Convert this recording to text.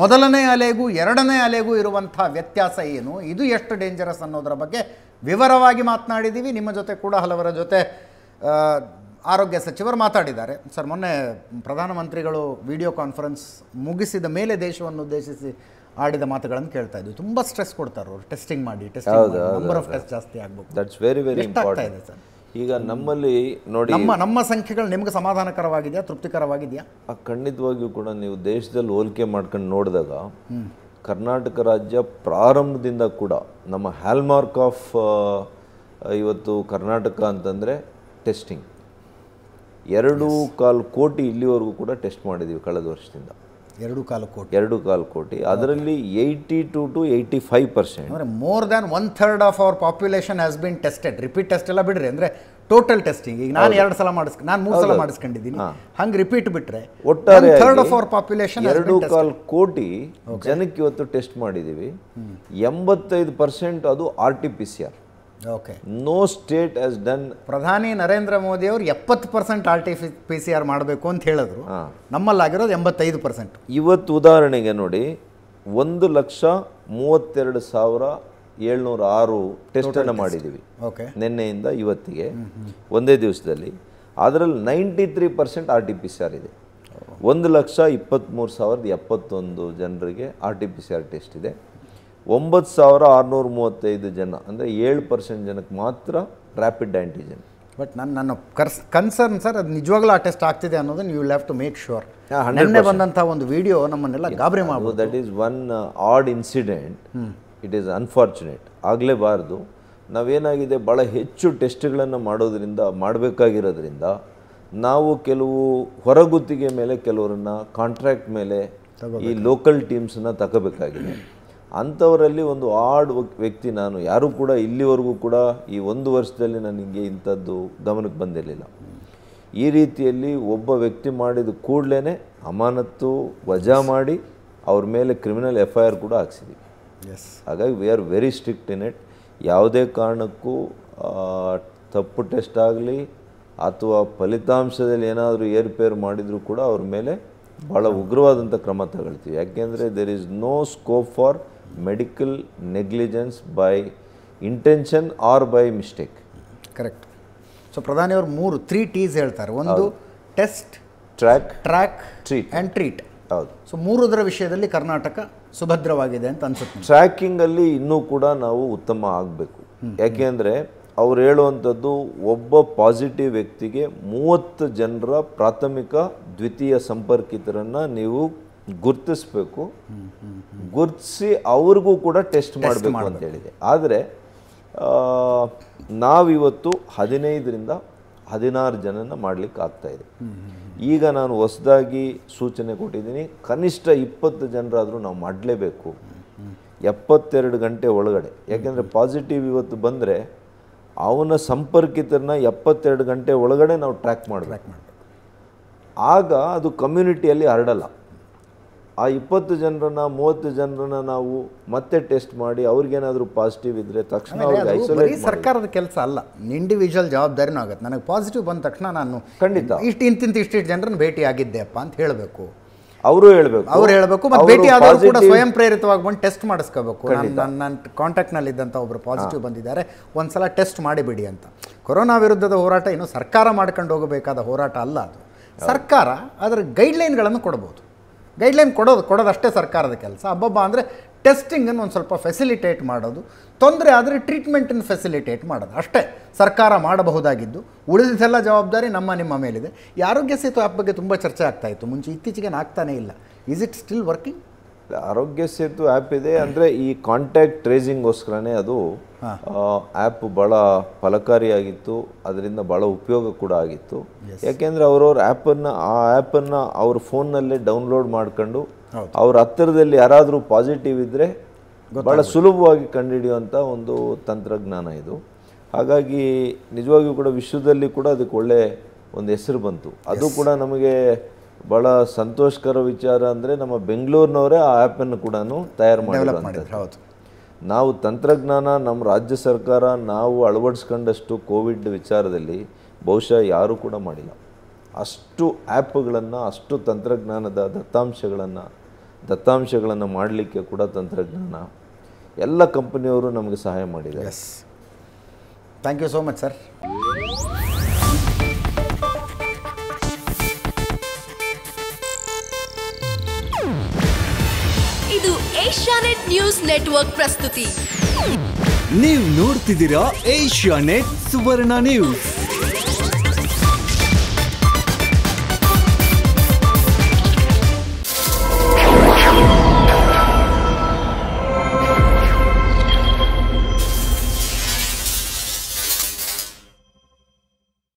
ಮೊದಲನೇ ಅಲೆಗೂ ಎರಡನೇ ಅಲೆಗೂ ಇರುವಂತ ವ್ಯತ್ಯಾಸ ಏನು, ಇದು ಎಷ್ಟು ಡೇಂಜರಸ್ ಅನ್ನೋದರ ಬಗ್ಗೆ ವಿವರವಾಗಿ ಮಾತನಾಡಿದೀವಿ. ನಿಮ್ಮ ಜೊತೆ ಕೂಡ ಹಲವರ ಜೊತೆ ಆರೋಗ್ಯ ಸಚಿವರು ಮಾತಾಡಿದ್ದಾರೆ. ಸರ್, ಮೊನ್ನೆ ಪ್ರಧಾನಮಂತ್ರಿಗಳು ವಿಡಿಯೋ ಕಾನ್ಫರೆನ್ಸ್ ಮುಗಿಸಿದ ಮೇಲೆ ದೇಶವನ್ನು ಉದ್ದೇಶಿಸಿ ಆಡಿದ ಮಾತುಗಳನ್ನು ಕೇಳ್ತಾ ಇದ್ವಿ. ತುಂಬಾ ಸ್ಟ್ರೆಸ್ ಕೊಡ್ತಾರೆ ಅವರು, ಟೆಸ್ಟಿಂಗ್ ಮಾಡಿ ಟೆಸ್ಟಿಂಗ್ ಮಾಡಿ, ನಂಬರ್ ಆಫ್ ಟೆಸ್ಟ್ ಜಾಸ್ತಿ ಆಗಬೇಕು. That's very very important. ಈಗ ನಮ್ಮಲ್ಲಿ ನೋಡಿ, ನಮ್ಮ ಸಂಖ್ಯೆಗಳು ನಿಮಗೆ ಸಮಾಧಾನಕರವಾಗಿದೆಯಾ, ತೃಪ್ತಿಕರವಾಗಿದೆಯಾ? ಖಂಡಿತವಾಗಿಯೂ ಕೂಡ ನೀವು ದೇಶದಲ್ಲಿ ಹೋಲಿಕೆ ಮಾಡ್ಕೊಂಡು ನೋಡಿದಾಗ ಕರ್ನಾಟಕ ರಾಜ್ಯ ಪ್ರಾರಂಭದಿಂದ ಕೂಡ ನಮ್ಮ ಹ್ಯಾಲ್ಮಾರ್ಕ್ ಆಫ್ ಇವತ್ತು ಕರ್ನಾಟಕ ಅಂತಂದರೆ ಟೆಸ್ಟಿಂಗ್. 2.25 ಕೋಟಿ ಇಲ್ಲಿವರೆಗೂ ಕೂಡ ಟೆಸ್ಟ್ ಮಾಡಿದ್ದೀವಿ ಕಳೆದ ವರ್ಷದಿಂದ. 2.25 ಕೋಟಿ ಅದರಲ್ಲಿ 82 to 85% ಅಂದರೆ more than 1/3 of our population has been tested. Repeat test ಎಲ್ಲ ಬಿಡ್ರಿ, ಅಂದರೆ ಟೋಟಲ್ ಟೆಸ್ಟಿಂಗ್ ಈಗ ನಾನು 2 ಸಲ ನಾನು 3 ಸಲ ಮಾಡಿಸ್ಕೊಂಡಿದ್ದೀನಿ, ಹಂಗೆ ರಿಪೀಟ್ ಬಿಟ್ರೆ ಒಟ್ಟಾರೆ 1/3 ಆಫ್ ಅವರ್ ಪಾಪ್ಯುಲೇಷನ್ 2.25 ಕೋಟಿ ಜನಕ್ಕೆ ಇವತ್ತು ಟೆಸ್ಟ್ ಮಾಡಿದ್ದೀವಿ. 85% ಅದು RT-PCR. Okay, no state has done. ಪ್ರಧಾನಿ ನರೇಂದ್ರ ಮೋದಿ ಅವರು 70% RT-PCR ಮಾಡಬೇಕು ಅಂತ ಹೇಳಿದ್ರು, ನಮ್ಮಲ್ಲಾಗಿರೋದು 85%. ಇವತ್ತು ಉದಾಹರಣೆಗೆ ನೋಡಿ, 1,32,706 ಟೆಸ್ಟನ್ನು ಮಾಡಿದ್ದೀವಿ ನಿನ್ನೆಯಿಂದ ಇವತ್ತಿಗೆ ಒಂದೇ ದಿವಸದಲ್ಲಿ. ಅದರಲ್ಲಿ 93% RT-PCR ಇದೆ. 1,23,071 ಜನರಿಗೆ RT-PCR ಟೆಸ್ಟ್ ಇದೆ. 9,635 ಜನ ಅಂದರೆ 7% ಜನಕ್ಕೆ ಮಾತ್ರ ರ್ಯಾಪಿಡ್ ಆ್ಯಂಟಿಜನ್. ಬಟ್ ನನ್ನ ಕನ್ಸರ್ನ್ ಸರ್, ಅದು ನಿಜವಾಗ್ಲೂ ಆ ಟೆಸ್ಟ್ ಆಗ್ತಿದೆ ಅನ್ನೋದನ್ನು you have to make sure. ನಿನ್ನೆ ಬಂದಂಥ ಒಂದು ವಿಡಿಯೋ ನಮ್ಮನ್ನೆಲ್ಲ ಗಾಬರಿ ಮಾಡ್ಬೋದು. That is one odd incident, it is unfortunate, ಆಗಲೇಬಾರ್ದು. ನಾವೇನಾಗಿದೆ, ಭಾಳ ಹೆಚ್ಚು ಟೆಸ್ಟ್ಗಳನ್ನು ಮಾಡಬೇಕಾಗಿರೋದ್ರಿಂದ ನಾವು ಕೆಲವು ಹೊರಗುತ್ತಿಗೆ ಮೇಲೆ ಕೆಲವರನ್ನು ಕಾಂಟ್ರಾಕ್ಟ್ ಮೇಲೆ ಈ ಲೋಕಲ್ ಟೀಮ್ಸನ್ನು ತಗೋಬೇಕಾಗಿದೆ. ಅಂಥವರಲ್ಲಿ ಒಂದು ಆಡ್ ವ್ಯಕ್ತಿ ನಾನು, ಯಾರೂ ಕೂಡ ಇಲ್ಲಿವರೆಗೂ ಕೂಡ ಈ 1 ವರ್ಷದಲ್ಲಿ ನನಗೆ ಇಂಥದ್ದು ಗಮನಕ್ಕೆ ಬಂದಿರಲಿಲ್ಲ. ಈ ರೀತಿಯಲ್ಲಿ ಒಬ್ಬ ವ್ಯಕ್ತಿ ಮಾಡಿದ ಕೂಡಲೇ ಅಮಾನತ್ತು ವಜಾ ಮಾಡಿ ಅವ್ರ ಮೇಲೆ ಕ್ರಿಮಿನಲ್ FIR ಕೂಡ ಹಾಕ್ಸಿದ್ದೀವಿ. ಹಾಗಾಗಿ we are very strict in it. ಯಾವುದೇ ಕಾರಣಕ್ಕೂ ತಪ್ಪು ಟೆಸ್ಟ್ ಆಗಲಿ ಅಥವಾ ಫಲಿತಾಂಶದಲ್ಲಿ ಏನಾದರೂ ಏರ್ಪೇರು ಮಾಡಿದರೂ ಕೂಡ ಅವ್ರ ಮೇಲೆ ಭಾಳ ಉಗ್ರವಾದಂಥ ಕ್ರಮ ತಗೊಳ್ತೀವಿ. ಯಾಕೆಂದರೆ there is no scope for medical negligence by intention or by mistake. Correct. So ಪ್ರಧಾನಿಯವರು 3 T's ಹೇಳ್ತಾರೆ. ಒಂದು test, track, treat and treat. ಹೌದು. ಸೊ ಮೂರದರ ವಿಷಯದಲ್ಲಿ ಕರ್ನಾಟಕ ಸುಭದ್ರವಾಗಿದೆ ಅಂತ ಅನ್ಸುತ್ತೆ. ಟ್ರ್ಯಾಕಿಂಗಲ್ಲಿ ಇನ್ನೂ ಕೂಡ ನಾವು ಉತ್ತಮ ಆಗಬೇಕು. ಯಾಕೆಂದರೆ ಅವ್ರು ಹೇಳುವಂಥದ್ದು, ಒಬ್ಬ ಪಾಸಿಟಿವ್ ವ್ಯಕ್ತಿಗೆ 30 ಜನರ ಪ್ರಾಥಮಿಕ ದ್ವಿತೀಯ ಸಂಪರ್ಕಿತರನ್ನು ನೀವು ಗುರ್ತಿಸಬೇಕು, ಗುರ್ತಿಸಿ ಅವ್ರಿಗೂ ಕೂಡ ಟೆಸ್ಟ್ ಮಾಡಬೇಕು ಅಂತೇಳಿದೆ. ಆದರೆ ನಾವಿವತ್ತು 15 to 16 ಜನನ ಮಾಡಲಿಕ್ಕೆ ಆಗ್ತಾಯಿದೆ. ಈಗ ನಾನು ಹೊಸದಾಗಿ ಸೂಚನೆ ಕೊಟ್ಟಿದ್ದೀನಿ, ಕನಿಷ್ಠ 20 ಜನರಾದರೂ ನಾವು ಮಾಡಲೇಬೇಕು 72 ಗಂಟೆ ಒಳಗಡೆ. ಯಾಕೆಂದರೆ ಪಾಸಿಟಿವ್ ಇವತ್ತು ಬಂದರೆ ಅವನ ಸಂಪರ್ಕಿತರನ್ನ 72 ಗಂಟೆ ಒಳಗಡೆ ನಾವು ಟ್ರ್ಯಾಕ್ ಮಾಡಬೇಕು. ಆಗ ಅದು ಕಮ್ಯುನಿಟಿಯಲ್ಲಿ ಹರಡಲ್ಲ. ಆ 20 ಜನರನ್ನ 30 ಜನರನ್ನ ನಾವು ಮತ್ತೆ ಟೆಸ್ಟ್ ಮಾಡಿ ಅವ್ರಿಗೇನಾದರೂ ಪಾಸಿಟಿವ್ ಇದ್ದರೆ ತಕ್ಷಣ ಅವ್ರಿಗೆ ಐಸೋಲೇಟ್. ಸರ್ಕಾರದ ಕೆಲಸ ಅಲ್ಲ, ಇಂಡಿವಿಜುವಲ್ ಜವಾಬ್ದಾರಿನೂ ಆಗುತ್ತೆ. ನನಗೆ ಪಾಸಿಟಿವ್ ಬಂದ ತಕ್ಷಣ ನಾನು ಖಂಡಿತ ಇಷ್ಟಿಷ್ಟು ಜನರನ್ನು ಭೇಟಿ ಆಗಿದ್ದೆಪ್ಪ ಅಂತ ಹೇಳಬೇಕು. ಅವರು ಹೇಳಬೇಕು ಮತ್ತು ಭೇಟಿ ಆದರೂ ಕೂಡ ಸ್ವಯಂ ಪ್ರೇರಿತವಾಗಿ ಬಂದು ಟೆಸ್ಟ್ ಮಾಡಿಸ್ಕೋಬೇಕು. ನನ್ನ ಕಾಂಟ್ಯಾಕ್ಟ್ನಲ್ಲಿದ್ದಂಥ ಒಬ್ಬರು ಪಾಸಿಟಿವ್ ಬಂದಿದ್ದಾರೆ, ಒಂದು ಸಲ ಟೆಸ್ಟ್ ಮಾಡಿಬಿಡಿ ಅಂತ. ಕೊರೋನಾ ವಿರುದ್ಧದ ಹೋರಾಟ ಏನು ಸರ್ಕಾರ ಮಾಡ್ಕೊಂಡು ಹೋಗಬೇಕಾದ ಹೋರಾಟ ಅಲ್ಲ ಅದು. ಸರ್ಕಾರ ಅದರ ಗೈಡ್ಲೈನ್ಗಳನ್ನು ಕೊಡ್ಬೋದು. ಗೈಡ್ಲೈನ್ ಕೊಡೋದಷ್ಟೇ ಸರ್ಕಾರದ ಕೆಲಸ. ಅಬ್ಬಬ್ಬ ಅಂದರೆ ಟೆಸ್ಟಿಂಗನ್ನು ಒಂದು ಸ್ವಲ್ಪ ಫೆಸಿಲಿಟೇಟ್ ಮಾಡೋದು, ತೊಂದರೆ ಆದರೆ ಟ್ರೀಟ್ಮೆಂಟನ್ನು ಫೆಸಿಲಿಟೇಟ್ ಮಾಡೋದು ಅಷ್ಟೇ ಸರ್ಕಾರ ಮಾಡಬಹುದಾಗಿದ್ದು. ಉಳಿದಿದ್ದೆಲ್ಲ ಜವಾಬ್ದಾರಿ ನಮ್ಮ ನಿಮ್ಮ ಮೇಲಿದೆ. ಈ ಆರೋಗ್ಯ ಸೇತು ಆ್ಯಪ್ ಬಗ್ಗೆ ತುಂಬ ಚರ್ಚೆ ಆಗ್ತಾ ಇತ್ತು ಮುಂಚೆ, ಇತ್ತೀಚೆಗೆ ಆಗ್ತಾನೇ ಇಲ್ಲ. Is it still working? Aarogya Setu app ಇದೆ ಅಂದರೆ ಈ ಕಾಂಟ್ಯಾಕ್ಟ್ ಟ್ರೇಸಿಂಗ್ಗೋಸ್ಕರನೇ ಅದು ಆ್ಯಪ್ ಭಾಳ ಫಲಕಾರಿಯಾಗಿತ್ತು. ಅದರಿಂದ ಭಾಳ ಉಪಯೋಗ ಕೂಡ ಆಗಿತ್ತು. ಯಾಕೆಂದರೆ ಆ ಆ್ಯಪನ್ನು ಅವ್ರ ಫೋನ್ನಲ್ಲೇ ಡೌನ್ಲೋಡ್ ಮಾಡ್ಕೊಂಡು ಅವ್ರ ಹತ್ತಿರದಲ್ಲಿ ಯಾರಾದರೂ ಪಾಸಿಟಿವ್ ಇದ್ದರೆ ಭಾಳ ಸುಲಭವಾಗಿ ಕಂಡುಹಿಡಿಯುವಂಥ ಒಂದು ತಂತ್ರಜ್ಞಾನ ಇದು. ಹಾಗಾಗಿ ನಿಜವಾಗಿಯೂ ಕೂಡ ವಿಶ್ವದಲ್ಲಿ ಕೂಡ ಅದಕ್ಕೆ ಒಳ್ಳೆ ಒಂದು ಹೆಸರು ಬಂತು. ಅದು ಕೂಡ ನಮಗೆ ಭಾಳ ಸಂತೋಷಕರ ವಿಚಾರ. ಅಂದರೆ ನಮ್ಮ ಬೆಂಗಳೂರಿನವರೇ ಆ ಆ್ಯಪನ್ನು ಕೂಡ ತಯಾರು ಮಾಡಿರುವಂಥದ್ದು. ನಾವು ತಂತ್ರಜ್ಞಾನ ನಮ್ಮ ರಾಜ್ಯ ಸರ್ಕಾರ ನಾವು ಅಳವಡಿಸ್ಕೊಂಡಷ್ಟು ಕೋವಿಡ್ ವಿಚಾರದಲ್ಲಿ ಬಹುಶಃ ಯಾರೂ ಕೂಡ ಮಾಡಿಲ್ಲ. ಅಷ್ಟು ಆ್ಯಪ್ಗಳನ್ನು, ಅಷ್ಟು ತಂತ್ರಜ್ಞಾನದ ದತ್ತಾಂಶಗಳನ್ನು ದತ್ತಾಂಶಗಳನ್ನು ಮಾಡಲಿಕ್ಕೆ ಕೂಡ ತಂತ್ರಜ್ಞಾನ ಎಲ್ಲ ಕಂಪನಿಯವರು ನಮಗೆ ಸಹಾಯ ಮಾಡಿದ್ದಾರೆ. Thank you so much sir. ಇದು ಏಷ್ಯಾನೆಟ್ ನ್ಯೂಸ್ ನೆಟ್ವರ್ಕ್ ಪ್ರಸ್ತುತಿ. ನೀವು ನೋಡ್ತಿದ್ದೀರಾ ಏಷ್ಯಾನೆಟ್ ಸುವರ್ಣ ನ್ಯೂಸ್.